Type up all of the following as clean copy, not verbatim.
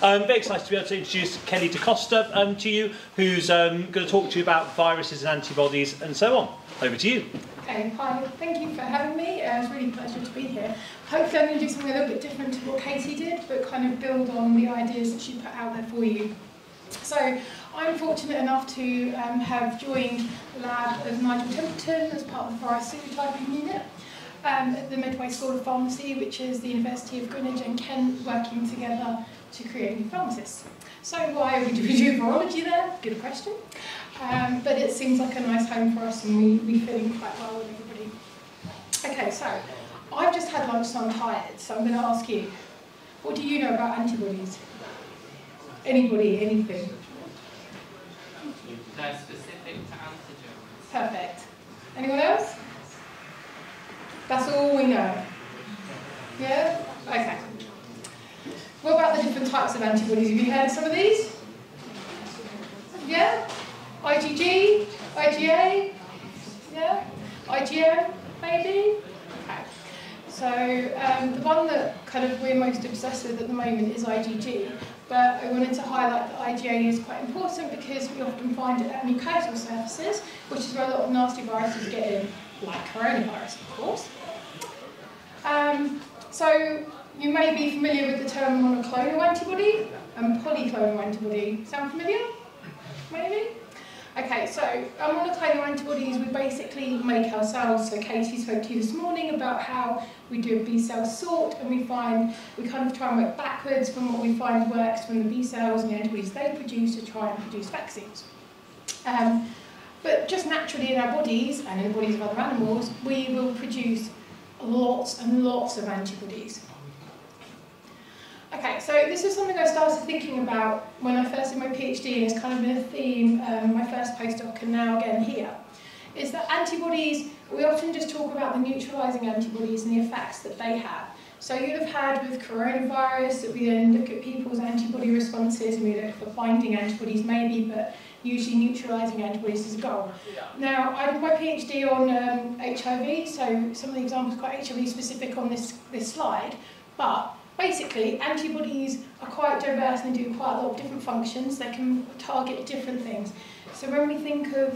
I'm very excited to be able to introduce Kelly da Costa to you, who's going to talk to you about viruses and antibodies and so on. Over to you. Okay, hi, thank you for having me. It's really a pleasure to be here. Hopefully I'm going to do something a little bit different to what Katie did, but kind of build on the ideas that she put out there for you. So, I'm fortunate enough to have joined the lab of Nigel Temperton as part of the Virus Supertyping Unit at the Medway School of Pharmacy, which is the University of Greenwich and Kent working together to create new pharmacists. So why would we do virology there? Good question. But it seems like a nice home for us and we fit in quite well with everybody. Okay, so I've just had lunch so I'm tired, so I'm going to ask you, what do you know about antibodies? Anybody, anything? They're specific to antigens. Perfect. Anyone else? That's all we know. Yeah? Okay. What about the different types of antibodies? Have you heard some of these? Yeah? IgG? IgA? Yeah? IgM, maybe? Okay. So the one that kind of we're most obsessed with at the moment is IgG, but I wanted to highlight that IgA is quite important because we often find it at mucosal surfaces, which is where a lot of nasty viruses get in, like coronavirus, of course. So you may be familiar with the term monoclonal antibody and polyclonal antibody. Sound familiar? Maybe? Okay, so our monoclonal antibodies, we basically make ourselves. So Katie spoke to you this morning about how we do a B cell sort and we find, we kind of try and work backwards from what we find works from the B cells and the antibodies they produce to try and produce vaccines. But just naturally in our bodies and in the bodies of other animals, we will produce lots and lots of antibodies. Okay, so this is something I started thinking about when I first did my PhD, and it's kind of been a theme, my first postdoc and now again here, is that antibodies, we often just talk about the neutralising antibodies and the effects that they have. So you'd have had with coronavirus that we then look at people's antibody responses and we look for binding antibodies maybe, but usually neutralising antibodies is a goal. Yeah. Now, I did my PhD on HIV, so some of the examples are quite HIV specific on this slide, but basically, antibodies are quite diverse and they do quite a lot of different functions. They can target different things. So when we think of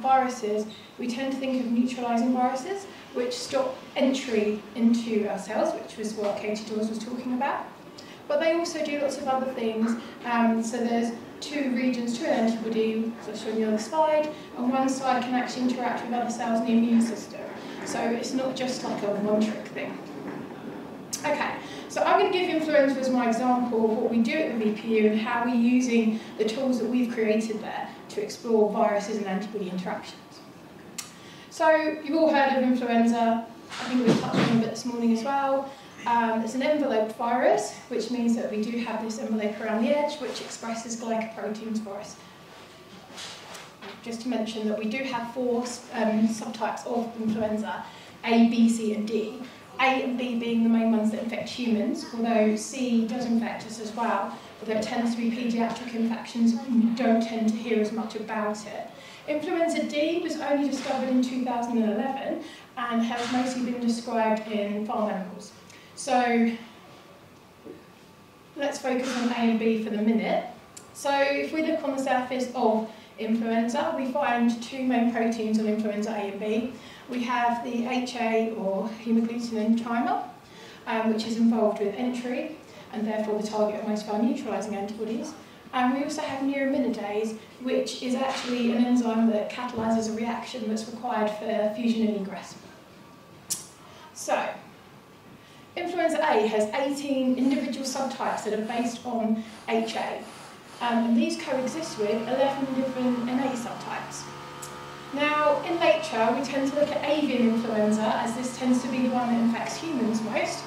viruses, we tend to think of neutralising viruses, which stop entry into our cells, which was what Katie Dawes was talking about. But they also do lots of other things. So there's two regions to an antibody, as I showed you on the slide, and one side can actually interact with other cells in the immune system. So it's not just like a one-trick thing. Okay, so I'm going to give influenza as my example of what we do at the VPU and how we're using the tools that we've created there to explore viruses and antibody interactions. So you've all heard of influenza, I think we've touched on a bit this morning as well. It's an enveloped virus, which means that we do have this envelope around the edge which expresses glycoproteins for us. Just to mention that we do have four subtypes of influenza, A, B, C and D. A and B being the main ones that infect humans, although C does infect us as well, although it tends to be paediatric infections and you don't tend to hear as much about it. Influenza D was only discovered in 2011 and has mostly been described in farm animals. So let's focus on A and B for the minute. So if we look on the surface of influenza, we find two main proteins on influenza A and B. We have the HA or hemagglutinin trimer, which is involved with entry and therefore the target of most of our neutralising antibodies. And we also have neuraminidase, which is actually an enzyme that catalyses a reaction that's required for fusion and egress. So, influenza A has 18 individual subtypes that are based on HA. And these coexist with 11 different innate subtypes. Now, in nature, we tend to look at avian influenza, as this tends to be the one that infects humans most.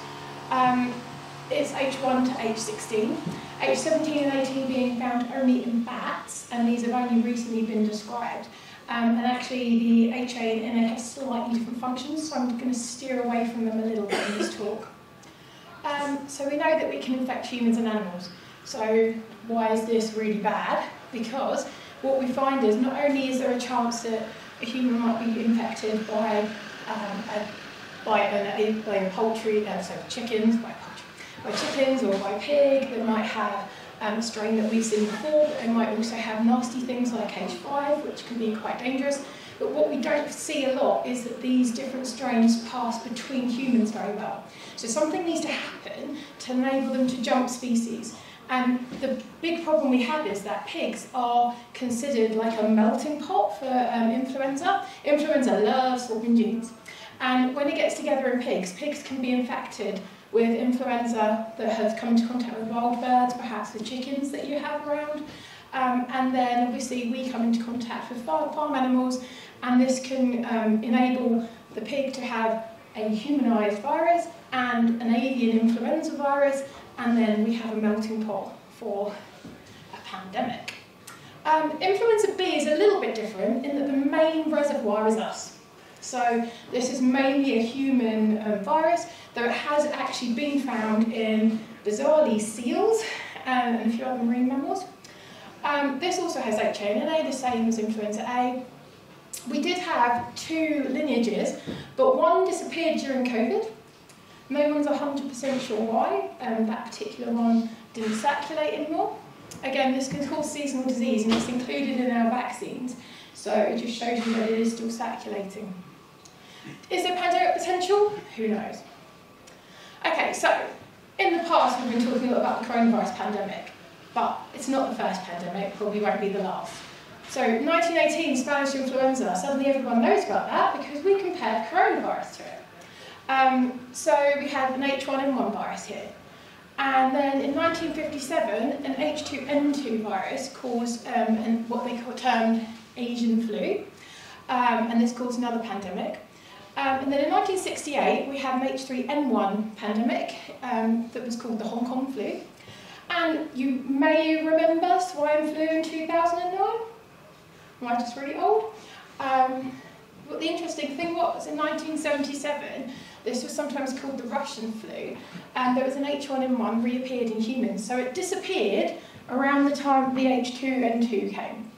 It's H1 to H16, H17 and 18 being found only in bats, and these have only recently been described. And actually, the HA and NA have slightly different functions, so I'm going to steer away from them a little bit in this talk. So we know that we can infect humans and animals. So why is this really bad? Because what we find is not only is there a chance that a human might be infected by chickens or by pig that might have strain that we've seen before, and might also have nasty things like H5, which can be quite dangerous. But what we don't see a lot is that these different strains pass between humans very well. So something needs to happen to enable them to jump species. And the big problem we have is that pigs are considered like a melting pot for influenza. Influenza loves organ genes. And when it gets together in pigs, pigs can be infected with influenza that has come into contact with wild birds, perhaps with chickens that you have around. And then obviously we come into contact with farm animals, and this can enable the pig to have a humanised virus and an avian influenza virus, and then we have a melting pot for a pandemic. Influenza B is a little bit different in that the main reservoir is us. So this is mainly a human virus, though it has actually been found in, bizarrely, seals and a few other marine mammals. This also has H1N1, the same as influenza A. We did have two lineages, but one disappeared during COVID. No one's 100% sure why, that particular one didn't circulate anymore. Again, this can cause seasonal disease, and it's included in our vaccines, so it just shows you that it is still circulating. Is there pandemic potential? Who knows? Okay, so in the past we've been talking a lot about the coronavirus pandemic, but it's not the first pandemic, probably won't be the last. So 1918 Spanish influenza, suddenly everyone knows about that because we compared coronavirus to it. So we had an H1N1 virus here. And then in 1957, an H2N2 virus caused what they termed Asian flu. And this caused another pandemic. And then in 1968, we had an H3N1 pandemic that was called the Hong Kong flu. And you may remember swine flu in 2009. Am I just really old? But the interesting thing was, in 1977, this was sometimes called the Russian flu, and there was an H1N1 reappeared in humans. So it disappeared around the time the H2N2 came.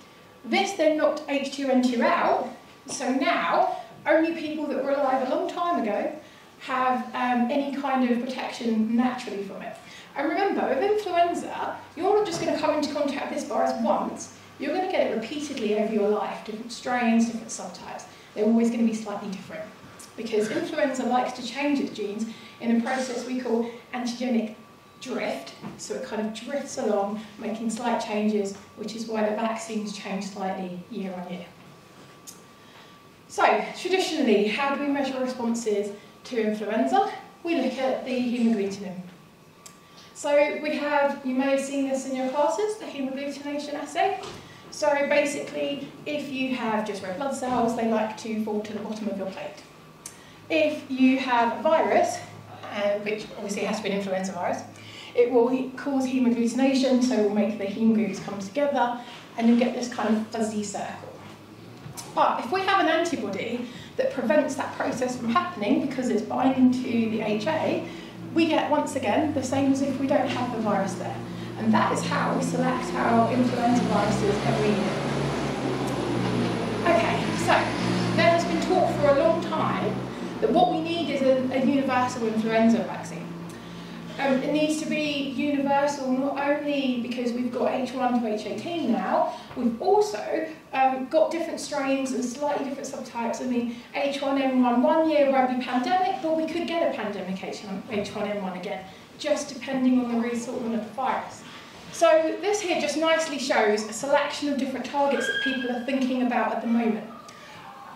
This then knocked H2N2 out, so now only people that were alive a long time ago have any kind of protection naturally from it. And remember, with influenza, you're not just going to come into contact with this virus once, you're going to get it repeatedly over your life, different strains, different subtypes. They're always going to be slightly different because influenza likes to change its genes in a process we call antigenic drift. So it kind of drifts along, making slight changes, which is why the vaccines change slightly year on year. So traditionally, how do we measure responses to influenza? We look at the hemagglutinin. So we have, you may have seen this in your classes, the hemagglutination assay. So basically, if you have just red blood cells, they like to fall to the bottom of your plate. If you have a virus, which obviously has to be an influenza virus, it will cause hemagglutination, so it will make the hemagglutins come together, and you'll get this kind of fuzzy circle. But if we have an antibody that prevents that process from happening because it's binding to the HA, we get, once again, the same as if we don't have the virus there. And that is how we select our influenza viruses every year. Okay, so there has been talk for a long time that what we need is a universal influenza vaccine. It needs to be universal not only because we've got H1 to H18 now, we've also got different strains and slightly different subtypes. I mean, H1N1 one year won't be pandemic, but we could get a pandemic H1N1 again, just depending on the reassortment of the virus. So this here just nicely shows a selection of different targets that people are thinking about at the moment.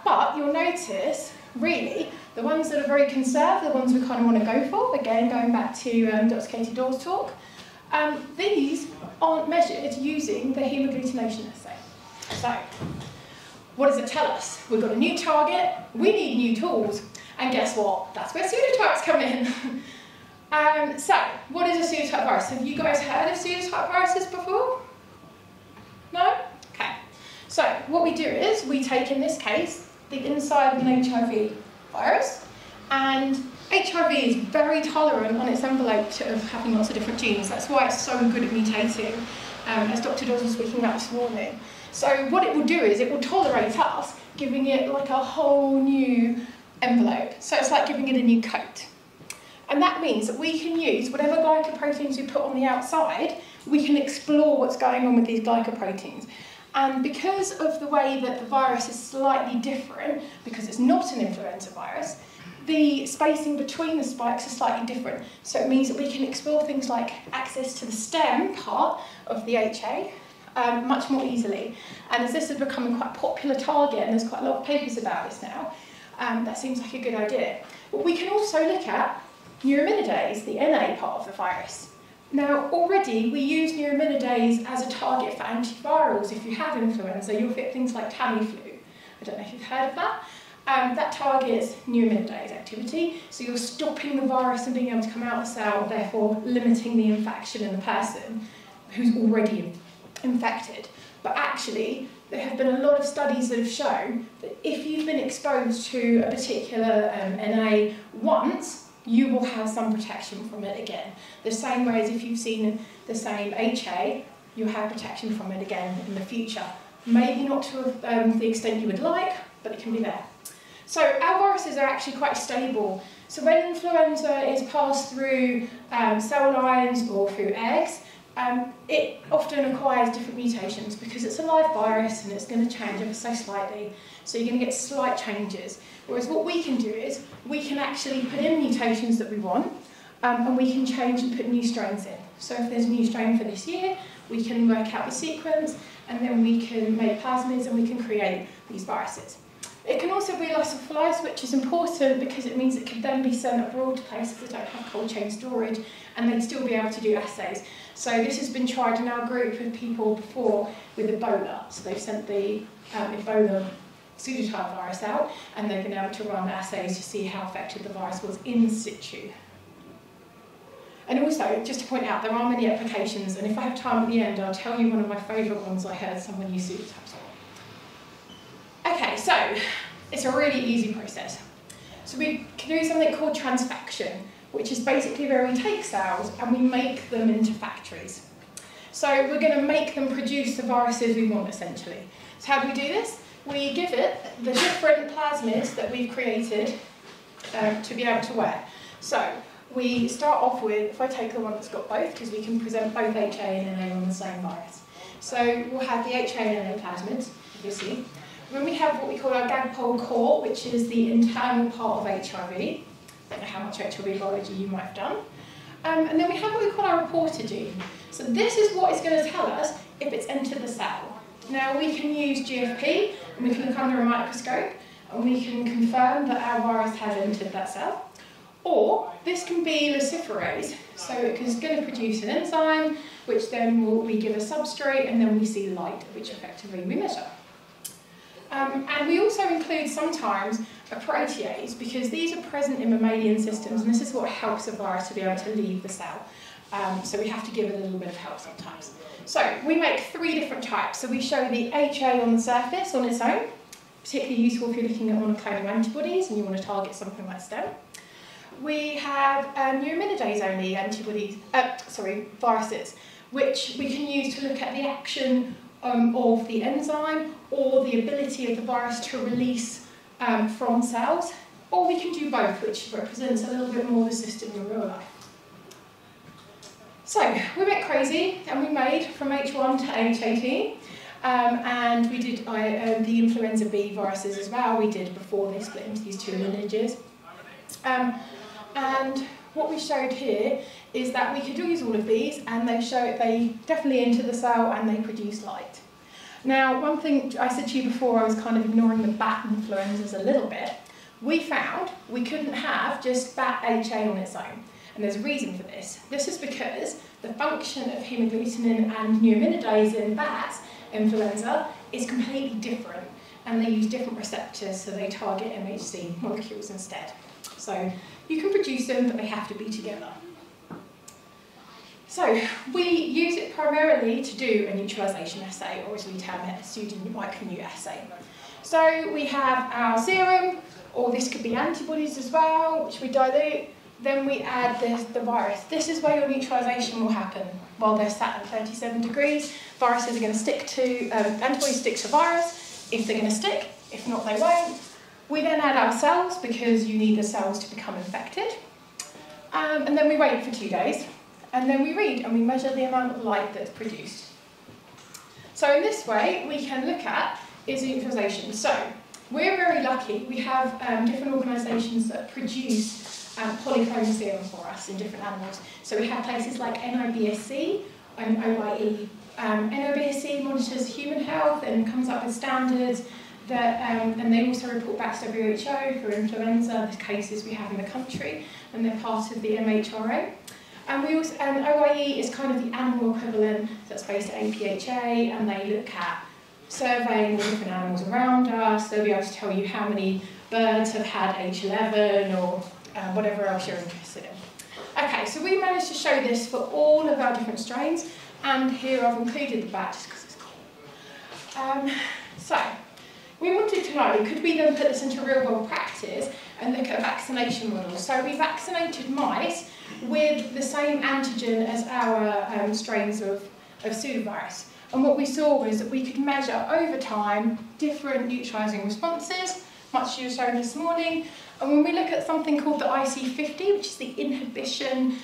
But you'll notice, really, the ones that are very conserved, the ones we kind of want to go for, again, going back to Dr. Katie Dawes' talk, these aren't measured using the hemagglutination assay. So what does it tell us? We've got a new target, we need new tools, and guess what? That's where pseudotypes come in. So, what is a pseudotype virus? Have you guys heard of pseudotype viruses before? No? Okay. So, what we do is we take, in this case, the inside of an HIV virus, and HIV is very tolerant on its envelope of having lots of different genes. That's why it's so good at mutating, as Dr. Dawes was speaking about this morning. So, what it will do is it will tolerate us, giving it like a whole new envelope. So, it's like giving it a new coat. And that means that we can use whatever glycoproteins we put on the outside, we can explore what's going on with these glycoproteins. And because of the way that the virus is slightly different, because it's not an influenza virus, the spacing between the spikes is slightly different. So it means that we can explore things like access to the stem part of the HA much more easily. And as this is becoming quite a popular target, and there's quite a lot of papers about this now, that seems like a good idea. But we can also look at neuraminidase, the NA part of the virus. Now, already we use neuraminidase as a target for antivirals. If you have influenza, you'll get things like Tamiflu. I don't know if you've heard of that. That targets neuraminidase activity, so you're stopping the virus from being able to come out of the cell, therefore limiting the infection in the person who's already infected. But actually, there have been a lot of studies that have shown that if you've been exposed to a particular NA once, you will have some protection from it again. The same way as if you've seen the same HA, you'll have protection from it again in the future. Maybe not to the extent you would like, but it can be there. So our viruses are actually quite stable. So when influenza is passed through cell lines or through eggs, it often acquires different mutations because it's a live virus and it's going to change ever so slightly. So you're going to get slight changes. Whereas what we can do is we can actually put in mutations that we want and we can change and put new strains in. So if there's a new strain for this year, we can work out the sequence and then we can make plasmids and we can create these viruses. It can also be loss of life, which is important because it means it can then be sent abroad to places that don't have cold chain storage and they'd still be able to do assays. So this has been tried in our group of people before with Ebola. So they've sent the Ebola pseudotype virus out and they've been able to run assays to see how effective the virus was in situ. And also, just to point out, there are many applications, and if I have time at the end, I'll tell you one of my favourite ones I heard someone use pseudotypes on. Okay, so it's a really easy process. So we can do something called transfection, which is basically where we take cells and we make them into factories. So we're going to make them produce the viruses we want, essentially. So how do we do this? We give it the different plasmids that we've created to be able to wear. So we start off with, if I take the one that's got both, because we can present both HA and NA on the same virus. So we'll have the HA and NA plasmids, you'll see. When we have what we call our Gagpole core, which is the internal part of HIV, I don't know how much HIV biology you might have done, and then we have what we call our reporter gene. So this is what is going to tell us if it's entered the cell. Now we can use GFP, and we can look under a microscope, and we can confirm that our virus has entered that cell. Or this can be luciferase, so it's going to produce an enzyme, which then we give a substrate, and then we see light, which effectively we measure. And we also include sometimes a protease, because these are present in mammalian systems, and this is what helps a virus to be able to leave the cell. So we have to give it a little bit of help sometimes. So we make three different types. So we show the HA on the surface on its own, particularly useful if you're looking at monoclonal antibodies and you want to target something like stem. We have neuraminidase-only antibodies, viruses, which we can use to look at the action of the enzyme or the ability of the virus to release from cells, or we can do both, which represents a little bit more of the system in real life. So we went crazy and we made from H1 to H18, and we did the influenza B viruses as well, we did before they split into these two lineages. And what we showed here is that we could use all of these, and they definitely enter the cell and they produce light. Now, one thing I said to you before, I was kind of ignoring the bat influenzas a little bit. We found we couldn't have just bat HA on its own, and there's a reason for this. This is because the function of hemagglutinin and neuraminidase in bats influenza is completely different, and they use different receptors, so they target MHC molecules instead. So you can produce them, but they have to be together. So we use it primarily to do a neutralisation assay, or as we term it, a pseudo-micromu assay. So we have our serum, or this could be antibodies as well, which we dilute. Then we add the virus. This is where your neutralisation will happen. While they're sat at 37 degrees, viruses are going to stick to antibodies stick to virus. If they're going to stick, if not, they won't. We then add our cells, because you need the cells to become infected. And then we wait for 2 days. and then we read and we measure the amount of light that's produced. So in this way, we can look at is neutralization. So we're very lucky. We have different organisations that produce polyclonal serum for us in different animals. So we have places like NIBSC and OIE. NIBSC monitors human health and comes up with standards that, and they also report back to WHO for influenza, the cases we have in the country, and they're part of the MHRA. And we also, OIE is kind of the animal equivalent that's based at APHA, and they look at surveying the different animals around us. They'll be able to tell you how many birds have had H11 or whatever else you're interested in. Okay, so we managed to show this for all of our different strains, and here I've included the bat just because it's cool. So we wanted to know, could we then put this into real-world practice and look at vaccination models? So we vaccinated mice with the same antigen as our strains of pseudovirus. And what we saw was that we could measure over time different neutralising responses, much as you were shown this morning. And when we look at something called the IC50, which is the inhibition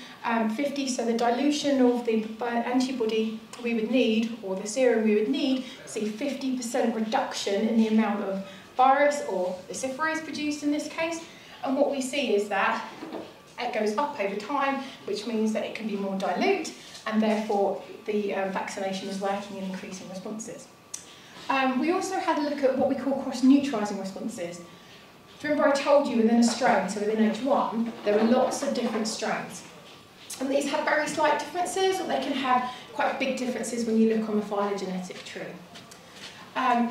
50, so the dilution of the antibody we would need, or the serum we would need, see 50% reduction in the amount of virus or luciferase produced in this case. And what we see is that it goes up over time, which means that it can be more dilute, and therefore the vaccination is working in increasing responses. We also had a look at what we call cross-neutralising responses. Remember I told you within a strain, so within H1, there were lots of different strains. And these have very slight differences, or they can have quite big differences when you look on the phylogenetic tree.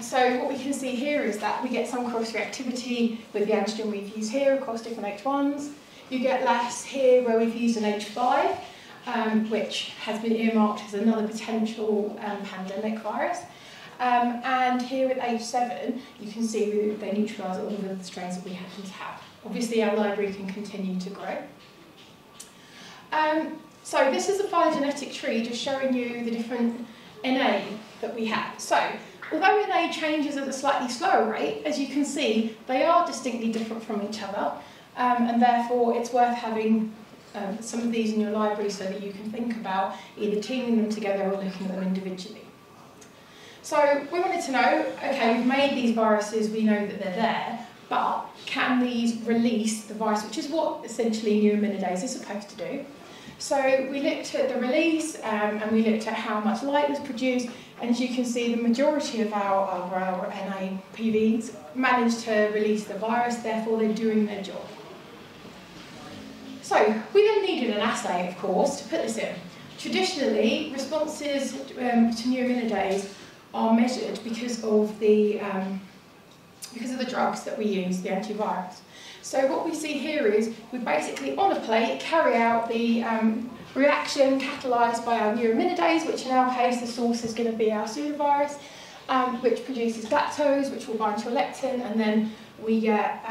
So what we can see here is that we get some cross-reactivity with the antigen we've used here across different H1s. You get less here where we've used an H5, which has been earmarked as another potential pandemic virus. And here with H7, you can see they neutralise all of the strains that we happen to have. Obviously, our library can continue to grow. So this is a phylogenetic tree just showing you the different NA that we have. So although NA changes at a slightly slower rate, as you can see, they are distinctly different from each other, and therefore it's worth having some of these in your library so that you can think about either teaming them together or looking at them individually. So we wanted to know, okay, we've made these viruses, we know that they're there, but can these release the virus, which is what essentially neuraminidase is supposed to do. So we looked at the release and we looked at how much light was produced, and as you can see, the majority of our NAPVs managed to release the virus, therefore they're doing their job. So we then needed an assay, of course, to put this in. Traditionally, responses to neuraminidase are measured because of the drugs that we use, the antivirals. So what we see here is we basically, on a plate, carry out the reaction catalysed by our neuraminidase, which in our case the source is going to be our pseudovirus, which produces galactose, which will bind to a lectin, and then we get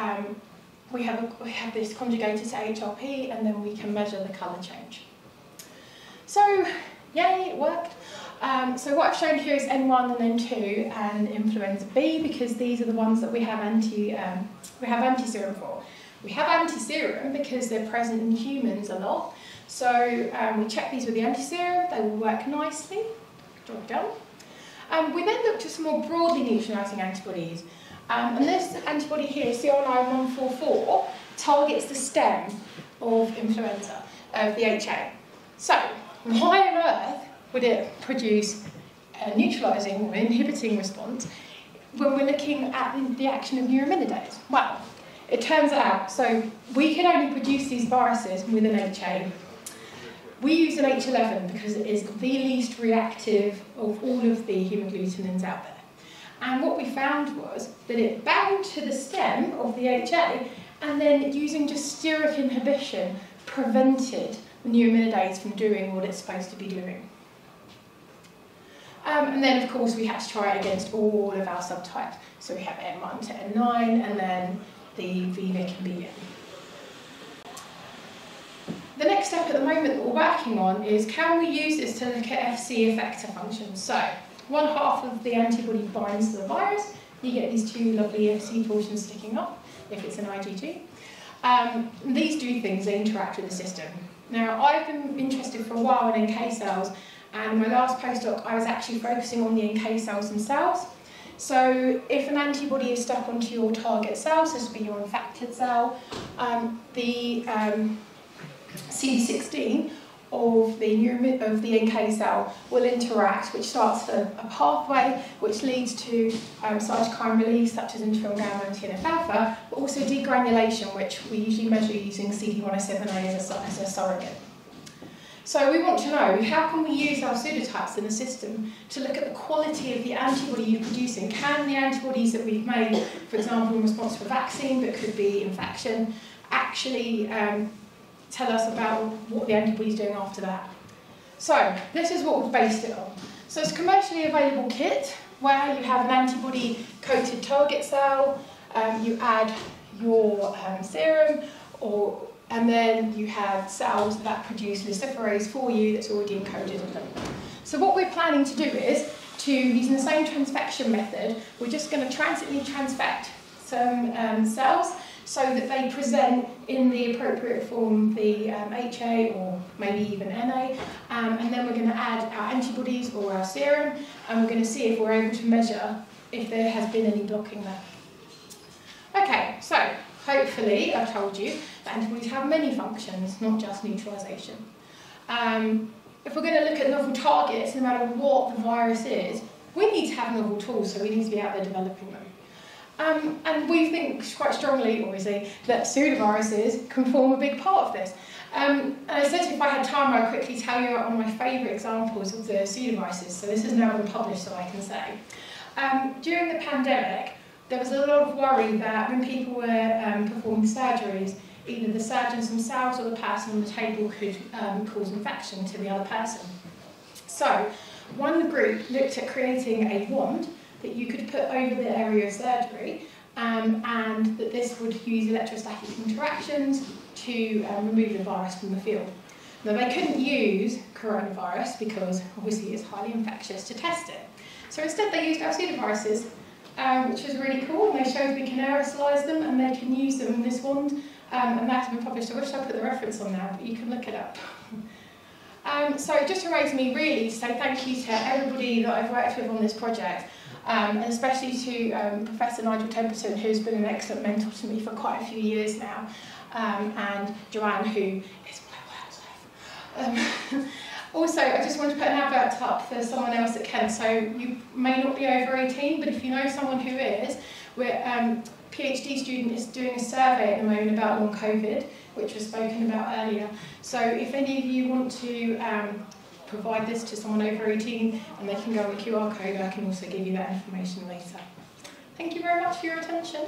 we have this conjugated to HRP, and then we can measure the colour change. So, yay, it worked. So what I've shown here is N1 and N2 and influenza B, because these are the ones that we have anti-serum for. We have anti-serum because they're present in humans a lot. So we check these with the anti-serum; they will work nicely. Draw it down. We then looked at some more broadly neutralising antibodies, and this antibody here, CRN144, targets the stem of influenza of the HA. So why on earth would it produce a neutralising or inhibiting response when we're looking at the action of neuraminidase? Well, it turns out, so we can only produce these viruses with an HA. We use an H11 because it is the least reactive of all of the hemagglutinins out there. And what we found was that it bound to the stem of the HA, and then using just steric inhibition prevented neuraminidase from doing what it's supposed to be doing. And then, of course, we had to try it against all of our subtypes. So we have N1 to N9, and then the VNIC and BN. The next step at the moment that we're working on is, can we use this to look at Fc effector functions? So one half of the antibody binds to the virus. You get these two lovely Fc portions sticking up, if it's an IgG. These do things, they interact with the system. Now, I've been interested for a while in NK cells, and my last postdoc I was actually focusing on the NK cells themselves. So if an antibody is stuck onto your target cell, so this would be your infected cell, the CD16 of the NK cell will interact, which starts a pathway which leads to cytokine release such as interferon gamma and TNF-alpha, but also degranulation, which we usually measure using CD107A as a surrogate. So we want to know, how can we use our pseudotypes in the system to look at the quality of the antibody you're producing? Can the antibodies that we've made, for example in response to a vaccine but could be infection, actually tell us about what the antibody is doing after that? So this is what we've based it on. So it's a commercially available kit where you have an antibody-coated target cell, you add your serum, and then you have cells that produce luciferase for you that's already encoded in them. So what we're planning to do is, using the same transfection method, we're just going to transitly transfect some cells so that they present in the appropriate form, the HA or maybe even NA, and then we're going to add our antibodies or our serum, and we're going to see if we're able to measure if there has been any blocking there. Okay, so hopefully I've told you that antibodies have many functions, not just neutralisation. If we're going to look at novel targets, no matter what the virus is, we need to have novel tools, so we need to be out there developing them. And we think quite strongly, obviously, that pseudoviruses can form a big part of this. And I said if I had time, I'd quickly tell you one of my favourite examples of the pseudoviruses. So this has now been published, so I can say. During the pandemic, there was a lot of worry that when people were performing surgeries, either the surgeons themselves or the person on the table could cause infection to the other person. So one group looked at creating a wand that you could put over the area of surgery, and that this would use electrostatic interactions to remove the virus from the field. Now, they couldn't use coronavirus because obviously it's highly infectious to test it. So instead they used our pseudoviruses, which was really cool, and they showed we can aerosolise them and they can use them in this wand, and that's been published. I wish I put the reference on now, but you can look it up. So it just reminds me really to say thank you to everybody that I've worked with on this project. And especially to Professor Nigel Temperton, who's been an excellent mentor to me for quite a few years now, and Joanne, who is my work life. Also, I just want to put an advert up for someone else that can. So you may not be over 18, but if you know someone who is, we're PhD student is doing a survey at the moment about long COVID, which was spoken about earlier. So if any of you want to provide this to someone over 18 and they can go on the QR code, I can also give you that information later. Thank you very much for your attention.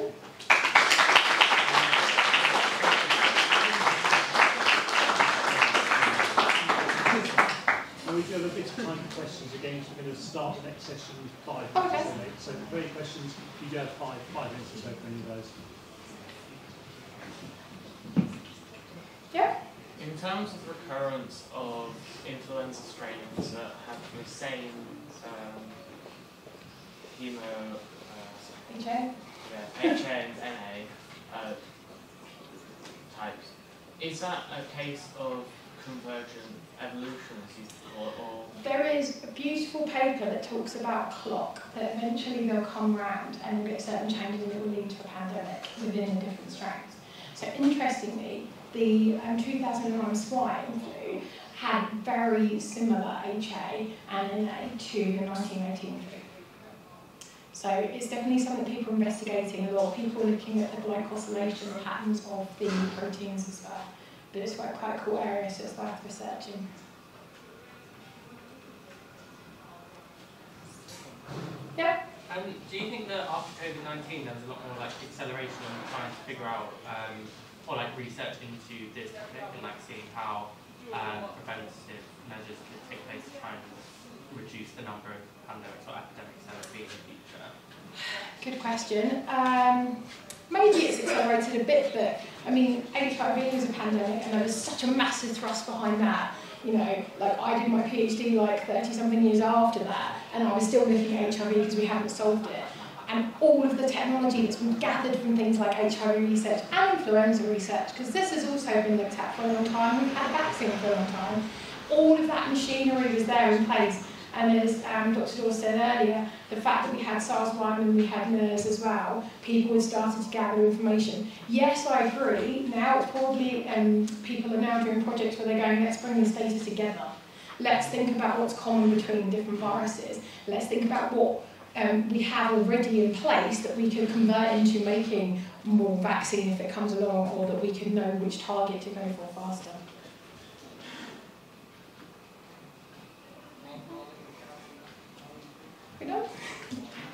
We do have a bit of time for questions again, so we're going to start the next session 5 minutes late. So for any questions, you do have five minutes or so for any of those. Yeah? In terms of recurrence of influenza strains that have the same HA and NA types, is that a case of convergent evolution, as you call it? Or? There is a beautiful paper that talks about clock, that eventually they'll come round and we'll get certain changes and it will lead to a pandemic within the different strains. So interestingly, the 2009 swine flu had very similar HA and NA to the 1918 flu. So it's definitely something people are investigating, a lot of people looking at the glycosylation patterns of the proteins as well. But it's quite a cool area, so it's worth researching. Yeah? Do you think that after COVID-19 there was a lot more like acceleration in trying to figure out or like research into this topic and like seeing how preventative measures could take place to try and reduce the number of pandemics or epidemics that would be in the future? Good question. Maybe it's accelerated a bit, but I mean, HIV was a pandemic and there was such a massive thrust behind that. You know, like I did my PhD like 30-something years after that, and I was still looking at HIV because we haven't solved it. and all of the technology that's been gathered from things like HIV research and influenza research, because this has also been looked at for a long time, we've had a vaccine for a long time, all of that machinery is there in place. And as Dr. Dawes said earlier, the fact that we had SARS-1 and we had MERS as well, people had started to gather information. Yes, I agree, now it's probably, people are now doing projects where they're going, let's bring this data together. Let's think about what's common between different viruses. Let's think about what we have already in place that we can convert into making more vaccine if it comes along, or that we can know which target to go for faster.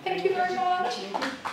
Thank you very much.